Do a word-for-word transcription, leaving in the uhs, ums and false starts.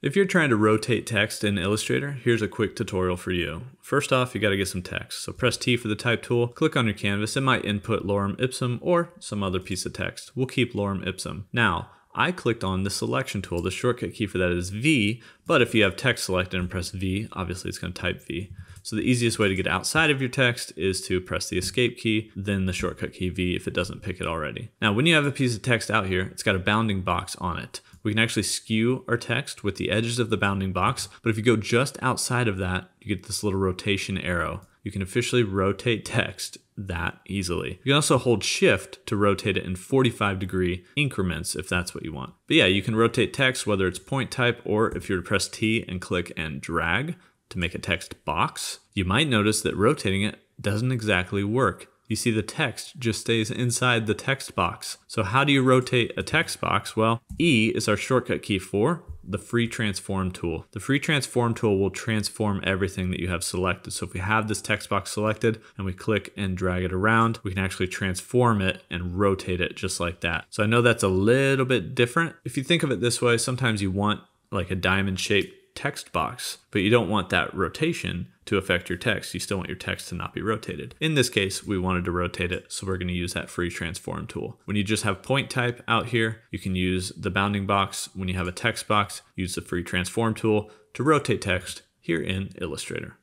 If you're trying to rotate text in Illustrator, here's a quick tutorial for you. First off, you gotta get some text. So press T for the type tool, click on your canvas, and might input Lorem Ipsum or some other piece of text. We'll keep Lorem Ipsum. Now, I clicked on the selection tool. The shortcut key for that is V, but if you have text selected and press V, obviously it's gonna type V. So the easiest way to get outside of your text is to press the escape key, then the shortcut key V if it doesn't pick it already. Now, when you have a piece of text out here, it's got a bounding box on it. We can actually skew our text with the edges of the bounding box, but if you go just outside of that, you get this little rotation arrow. You can officially rotate text that easily. You can also hold shift to rotate it in forty-five degree increments if that's what you want. But yeah, you can rotate text, whether it's point type or if you were to press T and click and drag to make a text box. You might notice that rotating it doesn't exactly work. You see the text just stays inside the text box. So how do you rotate a text box? Well, E is our shortcut key for the free transform tool. The free transform tool will transform everything that you have selected. So if we have this text box selected and we click and drag it around, we can actually transform it and rotate it just like that. So I know that's a little bit different. If you think of it this way, sometimes you want like a diamond shaped text box, but you don't want that rotation to affect your text. You still want your text to not be rotated. In this case, we wanted to rotate it, so we're going to use that free transform tool. When you just have point type out here, you can use the bounding box. When you have a text box, use the free transform tool to rotate text here in Illustrator.